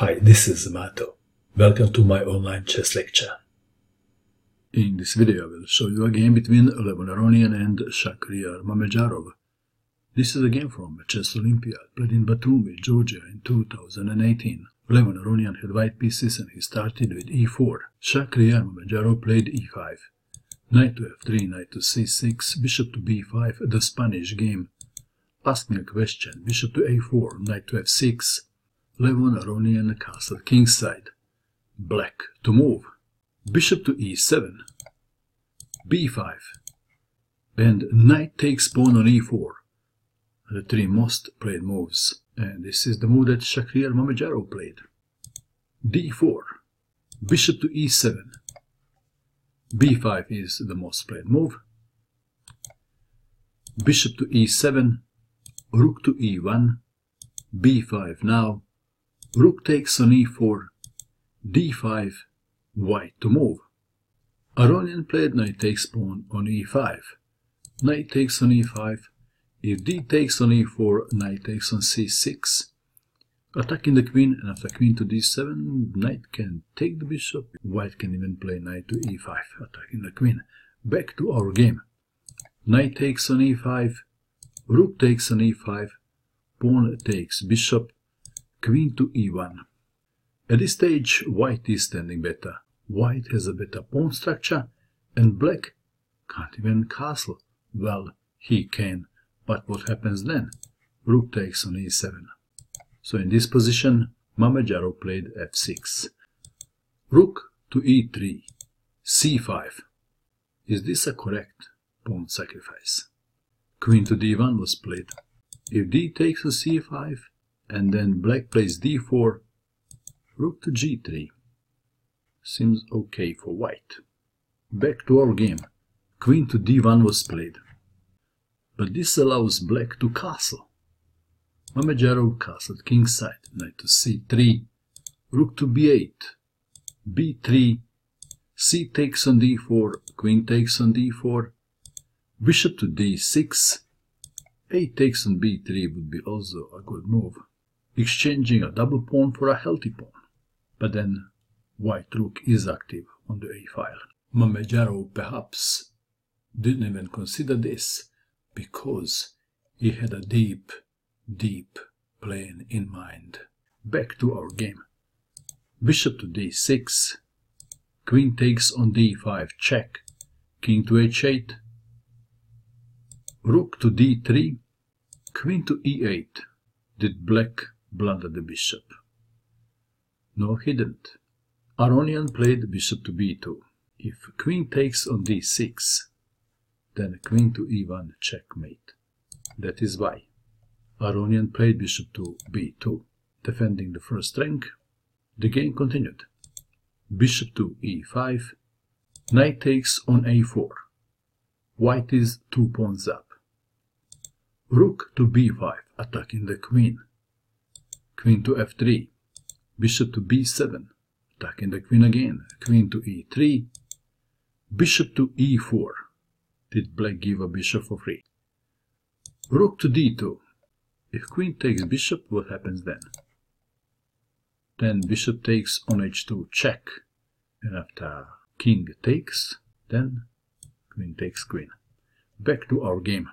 Hi, this is Mato. Welcome to my online chess lecture. In this video I will show you a game between Levon Aronian and Shakhriyar Mamedyarov. This is a game from Chess Olympiad, played in Batumi, Georgia in 2018. Levon Aronian had white pieces and he started with e4. Shakhriyar Mamedyarov played e5. Knight to f3, knight to c6, bishop to b5, the Spanish game. Ask me a question, bishop to a4, knight to f6. Levon Aronian castled kingside. Black to move. Bishop to e7. b5. And knight takes pawn on e4. The three most played moves. And this is the move that Shakhriyar Mamedyarov played. d4. Bishop to e7. b5 is the most played move. Bishop to e7. Rook to e1. b5 now. Rook takes on e4. d5, white to move. Aronian played knight takes pawn on e5. Knight takes on e5. If d takes on e4, knight takes on c6. Attacking the queen, and after queen to d7, knight can take the bishop. White can even play knight to e5, attacking the queen. Back to our game. Knight takes on e5. Rook takes on e5. Pawn takes bishop. Queen to e1. At this stage, white is standing better. White has a better pawn structure, and black can't even castle. Well, he can, but what happens then? Rook takes on e7. So in this position, Mamedyarov played f6. Rook to e3, c5. Is this a correct pawn sacrifice? Queen to d1 was played. If d takes on c5, and then black plays d4, rook to g3. Seems okay for white. Back to our game. Queen to d1 was played. But this allows black to castle. Mamedyarov castled kingside. Knight to c3. Rook to b8. b3. c takes on d4. Queen takes on d4. Bishop to d6. A takes on b3 would be also a good move. Exchanging a double pawn for a healthy pawn. But then white rook is active on the a-file. Mamedyarov perhaps didn't even consider this, because he had a deep, deep plan in mind. Back to our game. Bishop to d6. Queen takes on d5, check. King to h8. Rook to d3. Queen to e8. Did black blunder the bishop? No, he didn't. Aronian played bishop to b2. If queen takes on d6, then queen to e1, checkmate. That is why. Aronian played bishop to b2, defending the first rank. The game continued. Bishop to e5. Knight takes on a4. White is 2 pawns up. Rook to b5, attacking the queen. Queen to f3. Bishop to b7, attacking the queen again. Queen to e3. Bishop to e4. Did black give a bishop for free? Rook to d2. If queen takes bishop, what happens then? Then bishop takes on h2, check. And after king takes, then queen takes queen. Back to our game.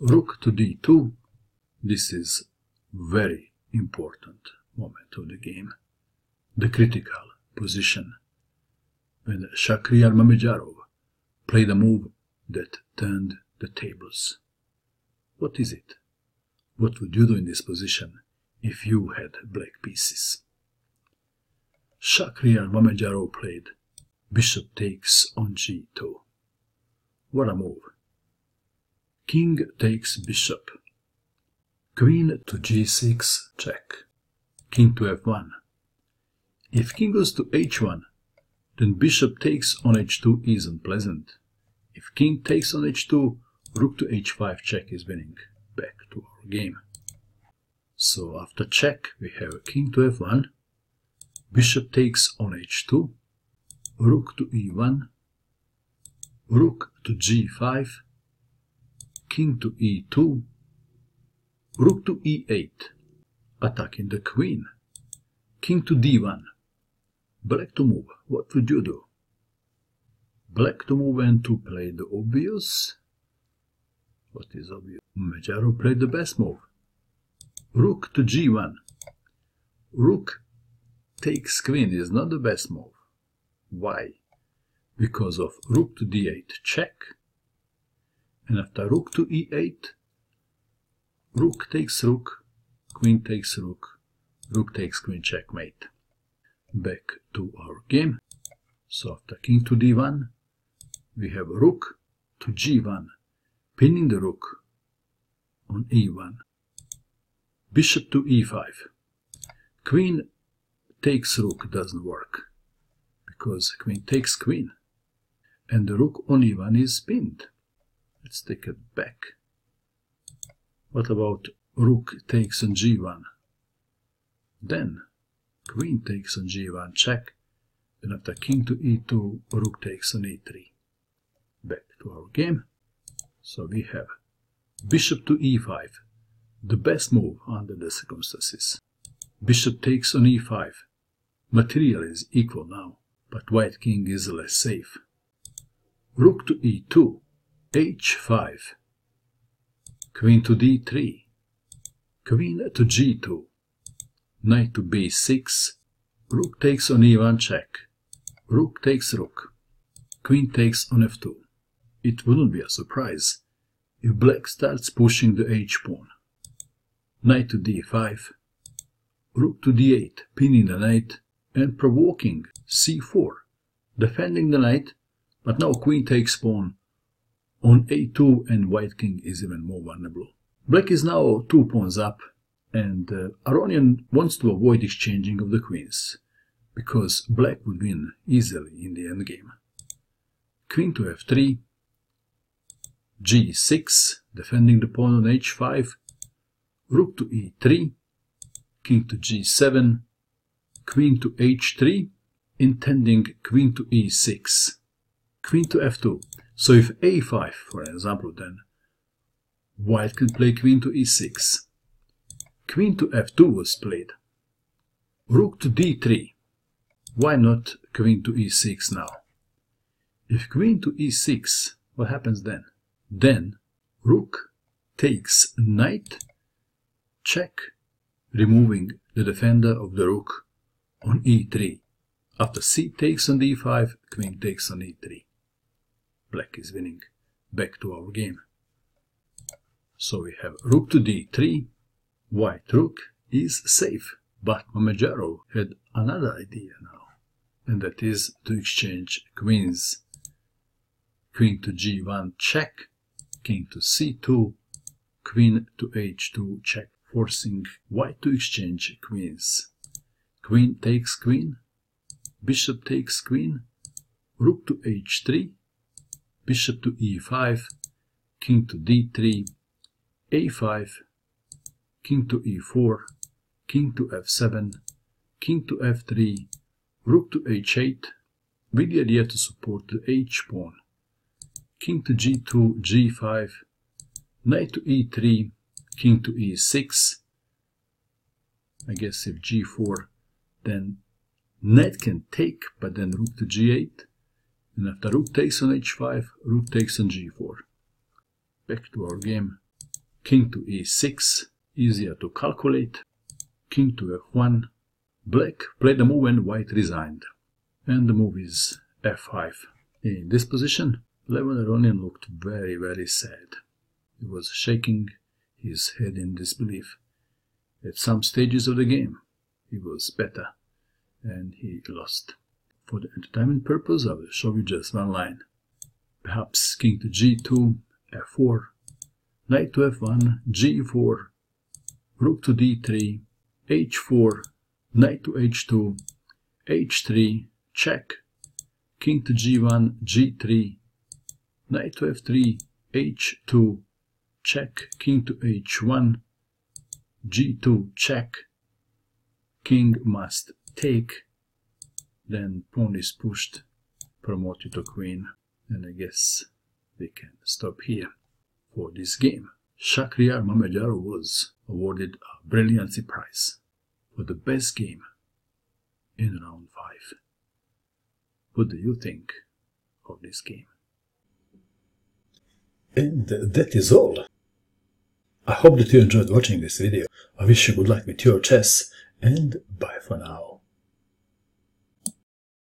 Rook to d2. This is very important moment of the game, the critical position, when Shakhriyar Mamedyarov played a move that turned the tables. What is it? What would you do in this position if you had black pieces? Shakhriyar Mamedyarov played bishop takes on g2. What a move! King takes bishop. Queen to g6, check. King to f1. If king goes to h1, then bishop takes on h2 isn't pleasant. If king takes on h2, rook to h5, check is winning. Back to our game. So after check, we have king to f1. Bishop takes on h2. Rook to e1. Rook to g5. King to e2, rook to e8, attacking the queen. King to d1. Black to move. What would you do? Black to move and to play the obvious. What is obvious? Mamedyarov played the best move. Rook to g1. Rook takes queen is not the best move. Why? Because of rook to d8 check. And after rook to e8, rook takes rook, queen takes rook, rook takes queen, checkmate. Back to our game. So after king to d1, we have rook to g1, pinning the rook on e1. Bishop to e5. Queen takes rook doesn't work, because queen takes queen, and the rook on e1 is pinned. Let's take it back. What about rook takes on g1? Then queen takes on g1, check, and after king to e2, rook takes on e3. Back to our game. So we have bishop to e5, the best move under the circumstances. Bishop takes on e5. Material is equal now, but white king is less safe. Rook to e2. h5, queen to d3, queen to g2, knight to b6, rook takes on e1 check, rook takes rook, queen takes on f2. It wouldn't be a surprise if black starts pushing the h-pawn. Knight to d5, rook to d8, pinning the knight and provoking c4, defending the knight, but now queen takes pawn on a2 and white king is even more vulnerable. Black is now 2 pawns up, and Aronian wants to avoid exchanging of the queens, because black would win easily in the endgame. Queen to f3, g6, defending the pawn on h5, rook to e3, king to g7, queen to h3, intending queen to e6, queen to f2. So if a5, for example, then white can play queen to e6. Queen to f2 was played. Rook to d3. Why not queen to e6 now? If queen to e6, what happens then? Then rook takes knight, check, removing the defender of the rook on e3. After c takes on d5, queen takes on e3. Black is winning. Back to our game. So we have rook to d3. White rook is safe. But Mamedyarov had another idea now, and that is to exchange queens. Queen to g1 check, king to c2, queen to h2 check, forcing white to exchange queens. Queen takes queen, bishop takes queen, rook to h3, bishop to e5, king to d3, a5, king to e4, king to f7, king to f3, rook to h8, with the idea to support the h-pawn, king to g2, g5, knight to e3, king to e6, I guess if g4, then knight can take, but then rook to g8, and after rook takes on h5, rook takes on g4. Back to our game. King to e6, easier to calculate. King to f1. Black played the move and white resigned. And the move is f5. In this position, Levon Aronian looked very, very sad. He was shaking his head in disbelief. At some stages of the game, he was better, and he lost. For the entertainment purpose, I will show you just one line. Perhaps king to g2, f4, knight to f1, g4, rook to d3, h4, knight to h2, h3, check, king to g1, g3, knight to f3, h2, check, king to h1, g2, check, king must take. Then pawn is pushed, promoted to queen, and I guess we can stop here for this game. Shakhriyar Mamedyarov was awarded a brilliancy prize for the best game in round 5. What do you think of this game? And that is all. I hope that you enjoyed watching this video. I wish you good luck with your chess, and bye for now.